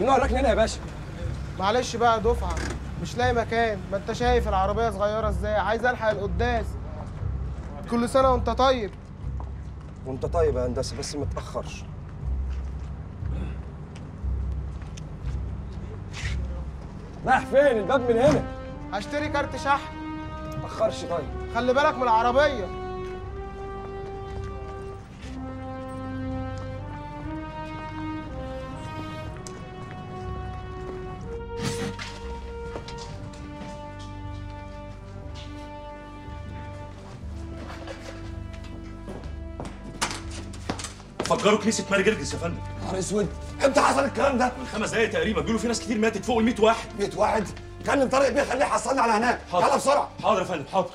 ممنوع الركن هنا يا باشا. معلش بقى دفعه مش لاقي مكان، ما انت شايف العربيه صغيره ازاي، عايز الحق القداس. كل سنه وانت طيب. وانت طيب يا هندسه بس ما تاخرش. رايح فين؟ الباب من هنا. هشتري كارت شحن. ما تاخرش طيب. خلي بالك من العربيه. فجروا كنيسه ماري جرجس يا فندم. نهار اسود، امتى حصل الكلام ده؟ من 5 دقايق تقريبا، بيقولوا في ناس كتير ماتت فوق ال 100 واحد. 100 واحد؟ كلم طارق بيه خليه يحصلنا على هناك. يلا بسرعه. حاضر يا فندم حاضر.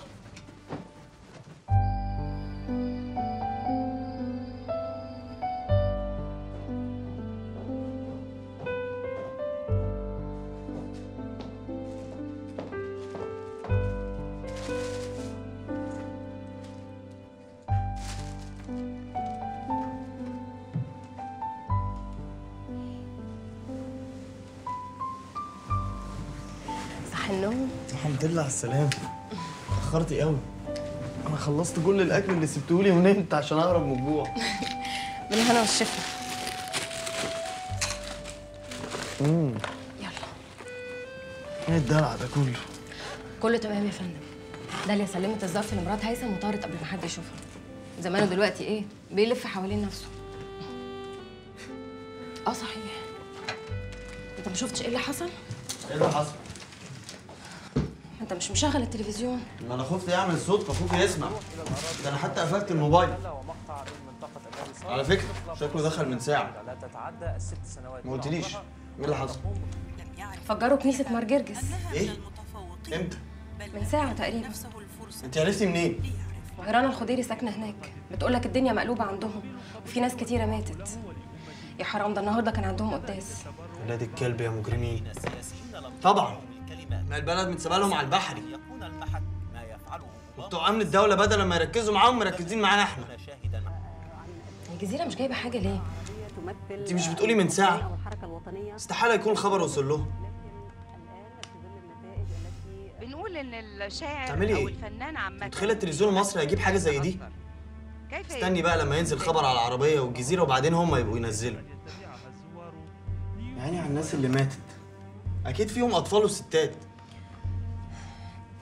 الحمد لله على السلامة. اتأخرتي قوي. أنا خلصت كل الأكل اللي سبتهولي ونمت عشان أهرب من الجوع. بالهنا والشفا. يلا. إيه الدلع ده كله؟ كله تمام يا فندم. داليا سلمت الظرف لمرات هيثم وطارت قبل ما حد يشوفها. زمانه دلوقتي إيه؟ بيلف حوالين نفسه. أه صحيح. أنت ما شفتش إيه اللي حصل؟ إيه اللي حصل؟ انت مش مشغل التلفزيون؟ ما انا خفت يعمل صوت، فخوف يسمع. ده انا حتى قفلت الموبايل. على فكره شكله دخل من ساعه. ما قلتليش ايه اللي حصل؟ فجروا كنيسه مار جرجس. ايه؟ امتى؟ من ساعه تقريبا. انت عرفتي منين؟ وهيرانا الخضيري ساكنه هناك، بتقولك الدنيا مقلوبه عندهم وفي ناس كتيره ماتت. يا حرام، ده النهارده كان عندهم قداس. ولاد الكلب يا مجرمين. طبعا ما البلد متسابه لهم على البحري. وبتوع امن الدوله بدل ما يركزوا معاهم مركزين معانا احنا. الجزيره مش جايبه حاجه ليه؟ انت مش بتقولي من ساعه؟ استحاله يكون الخبر وصل لهم. بنقول ان الشاعر او الفنان عامه متخيله التلفزيون المصري هيجيب حاجه زي دي؟ استني بقى لما ينزل خبر على العربيه والجزيره وبعدين هم يبقوا ينزلوا. يعني على الناس اللي ماتت، أكيد فيهم أطفال وستات.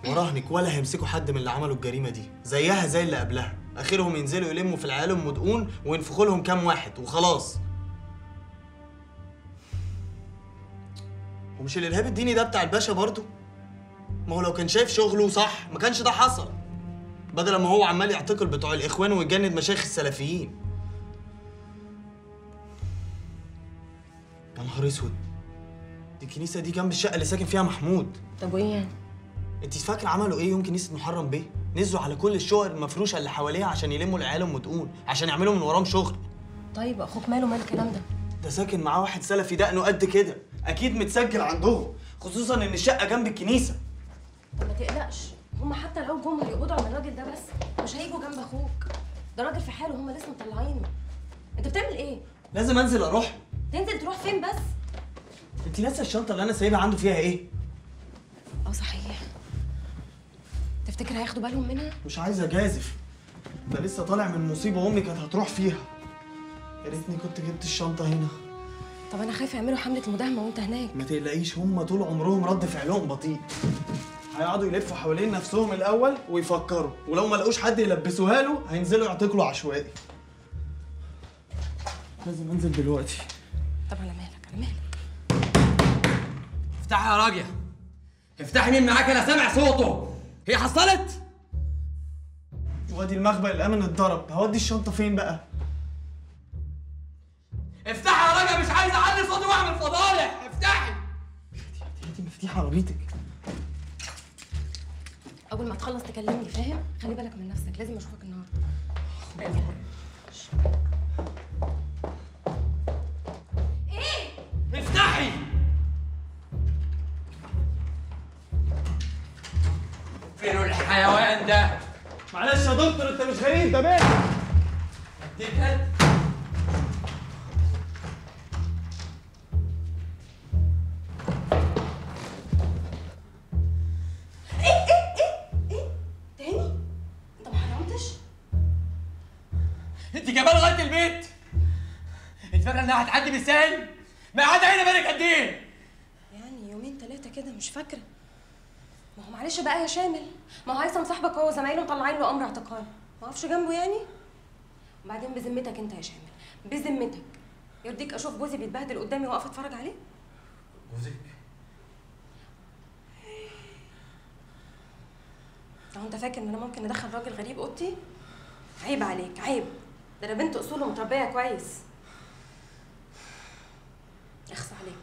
وراهنك ولا هيمسكوا حد من اللي عملوا الجريمة دي، زيها زي اللي قبلها، آخرهم ينزلوا يلموا في العيال أم دقون وينفخوا لهم كام واحد وخلاص. ومش الإرهاب الديني ده بتاع الباشا برضه؟ ما هو لو كان شايف شغله صح ما كانش ده حصل، بدل ما هو عمال يعتقل بتوع الإخوان ويجند مشايخ السلفيين. يا نهار أسود، الكنيسة دي جنب الشقة اللي ساكن فيها محمود. طب وإيه يعني؟ أنت فاكرة عملوا إيه يوم كنيسة محرم بيه؟ نزلوا على كل الشقق المفروشة اللي حواليها عشان يلموا العيال أم دقون، عشان يعملوا من وراهم شغل. طيب أخوك ماله مال الكلام ده؟ ده ساكن معاه واحد سلفي دقنه قد كده، أكيد متسجل عندهم، خصوصاً إن الشقة جنب الكنيسة. طب ما تقلقش، هم حتى لو جم هيقبضوا على الراجل ده بس، مش هيجوا جنب أخوك. ده راجل في حاله، هم لسه مطلعينه. أنت بتعمل إيه؟ لازم أنزل أروح. تنزل تروح فين بس؟ انت لسه الشنطه اللي انا سايبها عنده فيها ايه؟ اه صحيح، تفتكر هياخدوا بالهم منها؟ مش عايز اجازف، ده لسه طالع من مصيبه امي كانت هتروح فيها. يا ريتني كنت جبت الشنطه هنا. طب انا خايف يعملوا حمله مداهمه وانت هناك. ما تقلقيش، هم طول عمرهم رد فعلهم بطيء، هيقعدوا يلفوا حوالين نفسهم الاول ويفكروا، ولو ما لقوش حد يلبسوها له هينزلوا يعتقلوا عشوائي. لازم انزل دلوقتي. طب على مالك على مالك، افتحي يا راجل. افتحي، مين معاك؟ انا سامع صوته. هي حصلت؟ وادي المخبأ الامن اتضرب، هودي الشنطه فين بقى؟ افتحي يا راجل، مش عايز اعلي صوتي واعمل فضايح. افتحي. هاتي مفتاح عربيتك. اول ما تخلص تكلمني، فاهم؟ خلي بالك من نفسك، لازم اشوفك النهارده. ايه؟ افتحي. فين الحيوان ده؟ معلش يا دكتور انت مش غريب، ده بيتك. اديك هات. انت جايبها لغايه البيت؟ انت فاكره انها هتعدي بالسهل؟ ما قاعده هنا بالك قد ايه؟ يعني يومين ثلاثه كده مش فاكره. ما هو معلش بقى يا شامل، ما هو هيثم صاحبك هو وزمايله مطلعين له امر اعتقال، ما اقفش جنبه يعني؟ وبعدين بذمتك انت يا شامل، بذمتك يرضيك اشوف جوزي بيتبهدل قدامي واقف اتفرج عليه؟ جوزك؟ هو انت فاكر ان انا ممكن ادخل راجل غريب اوضتي؟ عيب عليك، عيب، ده انا بنت اصول ومتربيه كويس. اخص عليك.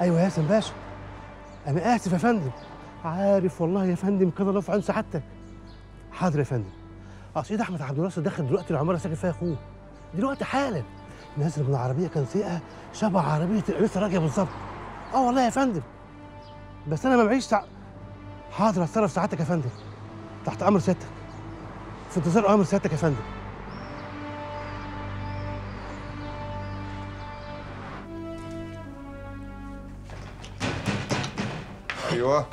ايوه يا هاسم باشا، انا اسف يا فندم. عارف والله يا فندم كده الله في عون سعادتك. حاضر يا فندم. سيد احمد عبد الناصر دخل دلوقتي العماره ساكن فيها اخوه دلوقتي حالا، نازل من العربيه كان سيئه شبه عربيه الانسه راجعه بالظبط. والله يا فندم بس انا ما معيش حاضر هتصرف سعادتك يا فندم، تحت امر سيادتك، في انتظار امر سيادتك يا فندم. ايوه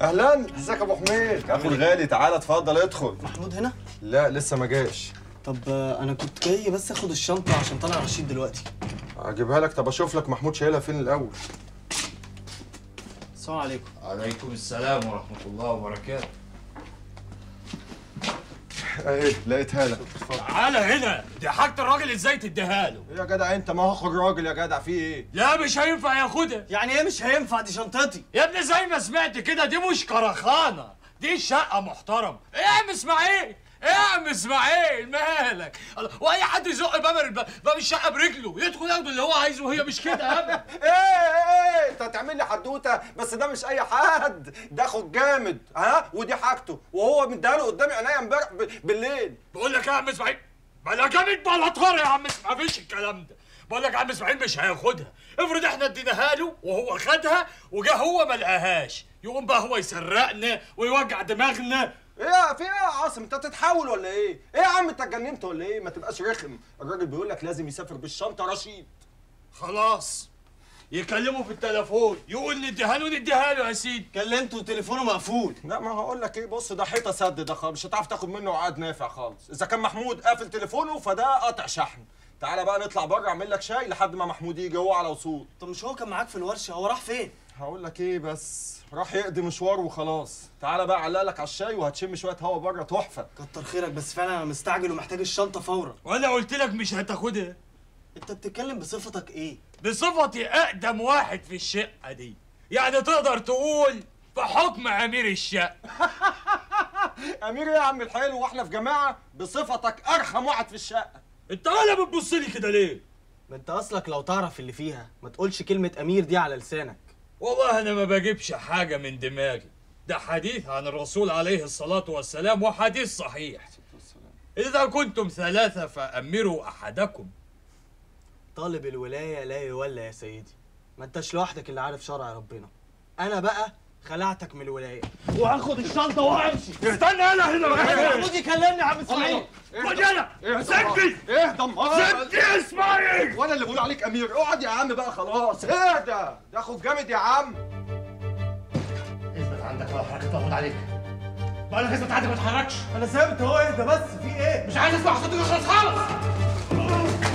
اهلا، ازيك يا ابو حميد؟ يا اخي الغالي تعالى اتفضل ادخل. محمود هنا؟ لا لسه ما جاش. طب انا كنت جاي بس اخد الشنطه عشان طالع رشيد دلوقتي. اجيبها لك. طب اشوف لك محمود شايلها فين الاول. السلام عليكم. وعليكم السلام ورحمه الله وبركاته. اهي لقيتها لك. تعالى هنا، دي حاجة الراجل ازاي تديها له؟ يا جدع انت ما هاخد راجل يا جدع، في ايه؟ لا مش هينفع ياخدها. يعني ايه مش هينفع؟ دي شنطتي يا ابني زي ما سمعت كده، دي مش كرخانة، دي شقة محترمة. ايه يا عم اسماعيل؟ ايه يا عم اسماعيل مالك؟ واي حد يزق باب الشقة برجله يدخل ياخد اللي هو عايزه، وهي مش كده ابدا. ايه انت هتعمل لي حدوته؟ بس ده مش اي حد، ده اخو الجامد. ودي حاجته وهو مديها له قدامي عينيا امبارح بالليل. بقول لك ايه يا عم اسماعيل؟ بلا جامد بلا طار يا عم اسماعيل، مفيش الكلام ده. بقول لك يا عم اسماعيل مش هياخدها. افرض احنا اديناها له وهو خدها وجه هو ما لقاهاش، يقوم بقى هو يسرقنا ويوجع دماغنا. ايه في ايه يا عاصم؟ انت بتتحول ولا ايه؟ ايه يا عم انت اتجننت ولا ايه؟ ما تبقاش رخم، الراجل بيقول لك لازم يسافر بالشنطه رشيد. خلاص يكلمه في التليفون يقول نديها له نديها له يا سيدي. كلمته وتليفونه مقفول. لا ما هقول لك ايه، بص ده حيطه سد، ده خالص مش هتعرف تاخد منه عقد نافع خالص. اذا كان محمود قافل تليفونه فده قطع شحن. تعالى بقى نطلع بره اعمل لك شاي لحد ما محمود يجي هو على وصول. طب مش هو كان معاك في الورشه؟ هو راح فين؟ هقول لك ايه، بس راح يقضي مشوار وخلاص. تعالى بقى علق لك على الشاي وهتشم شويه هوا بره تحفه. كتر خيرك بس فعلا انا مستعجل ومحتاج الشنطه فورا. وانا قلت لك مش هتاخدها. انت بتتكلم بصفتك ايه؟ بصفتي اقدم واحد في الشقه دي، يعني تقدر تقول بحكم امير الشقه. امير ايه يا عم الحلو واحنا في جماعه؟ بصفتك ارخم واحد في الشقه. انت ولا بتبص لي كده ليه؟ ما انت اصلك لو تعرف اللي فيها ما تقولش كلمه امير دي على لسانك. والله أنا ما بجيبش حاجة من دماغي، ده حديث عن الرسول عليه الصلاة والسلام وحديث صحيح. إذا كنتم ثلاثة فأمروا أحدكم. طالب الولاية لا يولى يا سيدي، ما أنتش لوحدك اللي عارف شرع ربنا. أنا بقى خلعتك من الولاية وهاخد الشنطة وهمشي. استنى أنا هنا بقى. محمود يكلمني يا عم إسماعيل. خد أنا. سكتي. اهدى سكتي يا إسماعيل. وأنا اللي بقول عليك أمير. اقعد يا عم بقى خلاص. اهدى، ده أخوك جامد يا عم. اثبت عندك ولا حركة تاخد عليك. بقول لك اثبت عندك ما تتحركش. أنا ثابت أهو. اهدى بس، في إيه؟ مش عايز أسمع صوتك خالص.